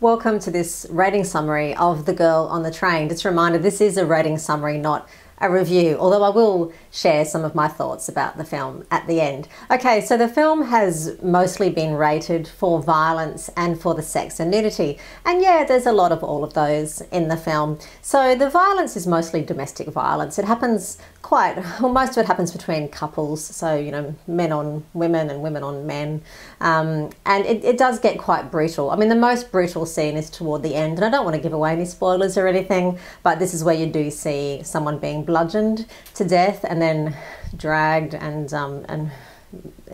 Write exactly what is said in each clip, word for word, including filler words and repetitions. Welcome to this rating summary of The Girl on the Train. Just a reminder, this is a rating summary, not a review, although I will share some of my thoughts about the film at the end. Okay, so the film has mostly been rated for violence and for the sex and nudity. And yeah, there's a lot of all of those in the film. So the violence is mostly domestic violence. It happens quite, well, most of it happens between couples. So, you know, men on women and women on men. Um, and it, it does get quite brutal. I mean, the most brutal scene is toward the end, and I don't want to give away any spoilers or anything, but this is where you do see someone being bludgeoned to death and then dragged and um, and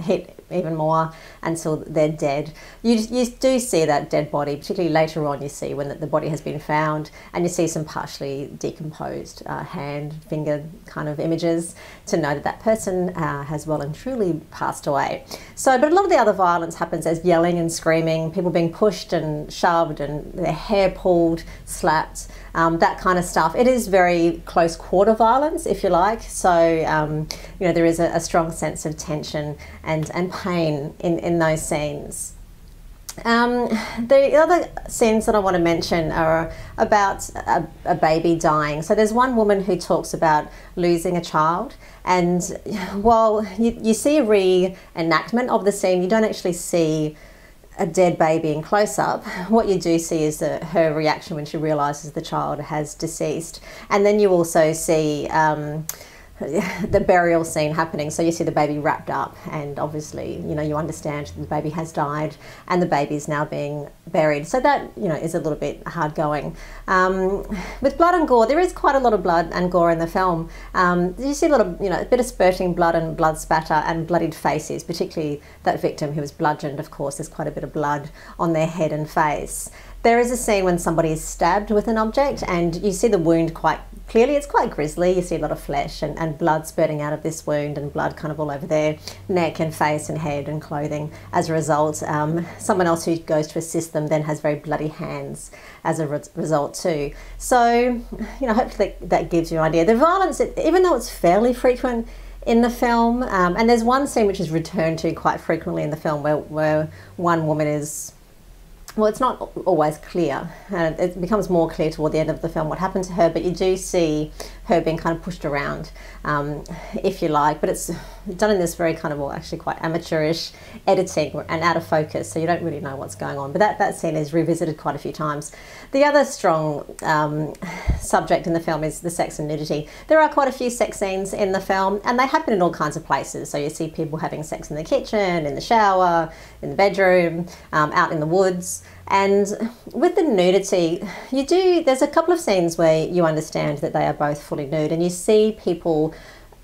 hit even more until they're dead. You, you do see that dead body, particularly later on. You see when the, the body has been found, and you see some partially decomposed uh, hand, finger kind of images to know that that person uh, has well and truly passed away. So, but a lot of the other violence happens as yelling and screaming, people being pushed and shoved and their hair pulled, slapped, um, that kind of stuff. It is very close quarter violence, if you like. So, um, you know, there is a, a strong sense of tension and and pain in in those scenes. Um, the other scenes that I want to mention are about a, a baby dying. So there's one woman who talks about losing a child, and while you, you see a reenactment of the scene, you don't actually see a dead baby in close-up. What you do see is the, her reaction when she realizes the child has deceased. And then you also see um, the burial scene happening. So you see the baby wrapped up, and obviously, you know, you understand the baby has died and the baby is now being buried. So that, you know, is a little bit hard going. Um, with blood and gore, there is quite a lot of blood and gore in the film. Um, you see a lot of, you know, a bit of spurting blood and blood spatter and bloodied faces, particularly that victim who was bludgeoned, of course. There's quite a bit of blood on their head and face. There is a scene when somebody is stabbed with an object, and you see the wound quite clearly. It's quite grisly. You see a lot of flesh and, and blood spurting out of this wound, and blood kind of all over their neck and face and head and clothing as a result. Um, someone else who goes to assist them then has very bloody hands as a re result too. So, you know, hopefully that, that gives you an idea. The violence, even though it's fairly frequent in the film, um, and there's one scene which is returned to quite frequently in the film where, where one woman is... Well, it's not always clear, and it becomes more clear toward the end of the film what happened to her, but you do see her being kind of pushed around, um, if you like. But it's done in this very kind of, well, actually quite amateurish editing and out of focus, so you don't really know what's going on. But that, that scene is revisited quite a few times. The other strong um, subject in the film is the sex and nudity. There are quite a few sex scenes in the film, and they happen in all kinds of places. So you see people having sex in the kitchen, in the shower, in the bedroom, um, out in the woods. And with the nudity, you do, there's a couple of scenes where you understand that they are both fully nude, and you see people,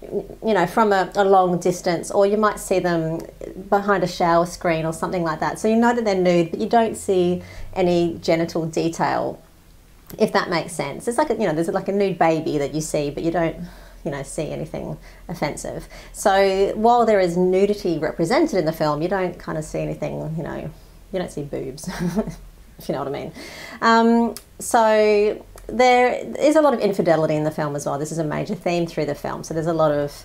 you know, from a, a long distance, or you might see them behind a shower screen or something like that. So you know that they're nude, but you don't see any genital detail, if that makes sense. It's like, a, you know, there's like a nude baby that you see, but you don't, you know, see anything offensive. So while there is nudity represented in the film, you don't kind of see anything, you know, you don't see boobs, if you know what I mean. Um, so there is a lot of infidelity in the film as well. This is a major theme through the film. So there's a lot of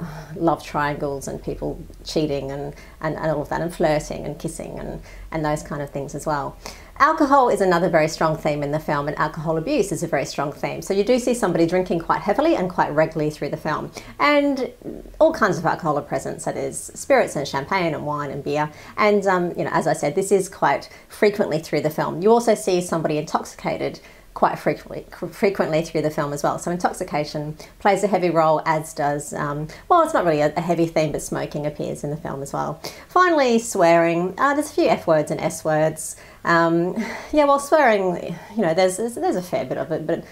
uh, love triangles and people cheating and, and, and all of that, and flirting and kissing and, and those kind of things as well. Alcohol is another very strong theme in the film, and alcohol abuse is a very strong theme. So you do see somebody drinking quite heavily and quite regularly through the film. And all kinds of alcohol are present, so there's spirits and champagne and wine and beer. And, um, you know, as I said, this is quite frequently through the film. You also see somebody intoxicated quite frequently, frequently through the film as well. So intoxication plays a heavy role, as does, um, well, it's not really a, a heavy theme, but smoking appears in the film as well. Finally, swearing. Uh, there's a few F words and S words. Um, yeah, well, swearing, you know, there's, there's, there's a fair bit of it, but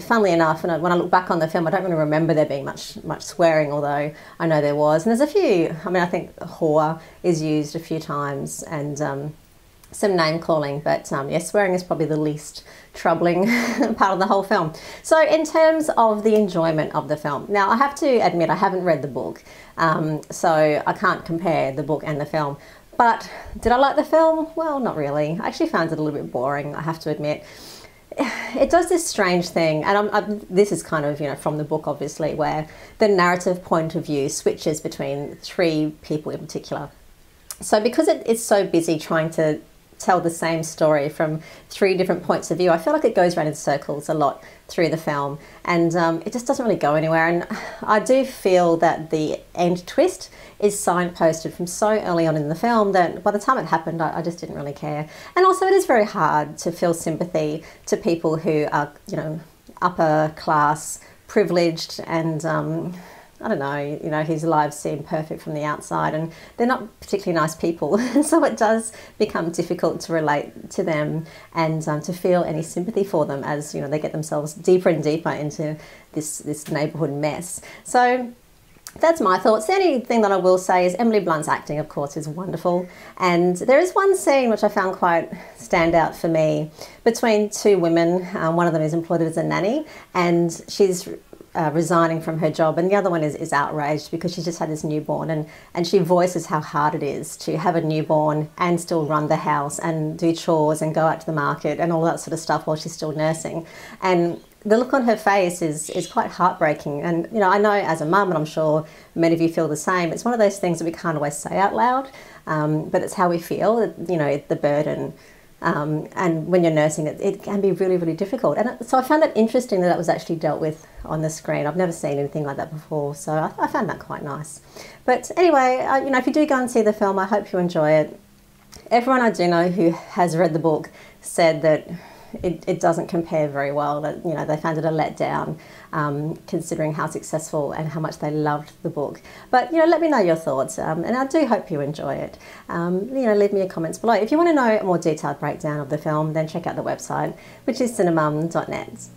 funnily enough, and when I look back on the film, I don't really remember there being much much swearing, although I know there was. And there's a few, I mean, I think whore is used a few times, and um, some name calling, but um, yes, yeah, swearing is probably the least troubling part of the whole film. So in terms of the enjoyment of the film, now I have to admit I haven't read the book, um, so I can't compare the book and the film. But did I like the film? Well, not really. I actually found it a little bit boring, I have to admit. It does this strange thing, and I'm, I'm, this is kind of, you know, from the book obviously, where the narrative point of view switches between three people in particular. So because it, it's so busy trying to tell the same story from three different points of view. I feel like it goes around in circles a lot through the film, and um, it just doesn't really go anywhere. And I do feel that the end twist is signposted from so early on in the film that by the time it happened, I, I just didn't really care. And also it is very hard to feel sympathy to people who are, you know, upper class, privileged, and um, I don't know, you know, whose lives seem perfect from the outside, and they're not particularly nice people. So it does become difficult to relate to them and um, to feel any sympathy for them as, you know, they get themselves deeper and deeper into this, this neighbourhood mess. So that's my thoughts. The only thing that I will say is Emily Blunt's acting, of course, is wonderful. And there is one scene which I found quite standout for me between two women. Um, one of them is employed as a nanny, and she's Uh, resigning from her job, and the other one is, is outraged because she's just had this newborn, and, and she voices how hard it is to have a newborn and still run the house and do chores and go out to the market and all that sort of stuff while she's still nursing. And the look on her face is, is quite heartbreaking. And, you know, I know as a mum, and I'm sure many of you feel the same, it's one of those things that we can't always say out loud, um, but it's how we feel, you know, the burden. Um, and when you're nursing, it, it can be really, really difficult. And it, so I found that interesting that that was actually dealt with on the screen. I've never seen anything like that before, so I, I found that quite nice. But anyway, I, you know, if you do go and see the film, I hope you enjoy it. Everyone I do know who has read the book said that it, it doesn't compare very well, that, you know, they found it a letdown, um, considering how successful and how much they loved the book. But, you know, let me know your thoughts, um, and I do hope you enjoy it. Um, you know, leave me your comments below. If you want to know a more detailed breakdown of the film, then check out the website, which is cinemum dot net.